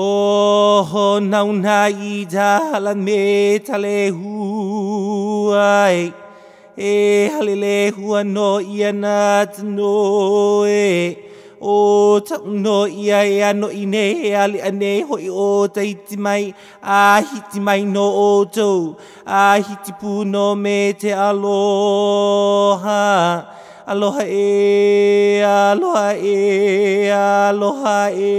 O naunai dalan me talehuai e halelehua no ianat noe o tak no ia no ine ali ane hoi o taitimai a hitimai no oto a hitipu no me te aloha. Aloha e, aloha e, aloha e.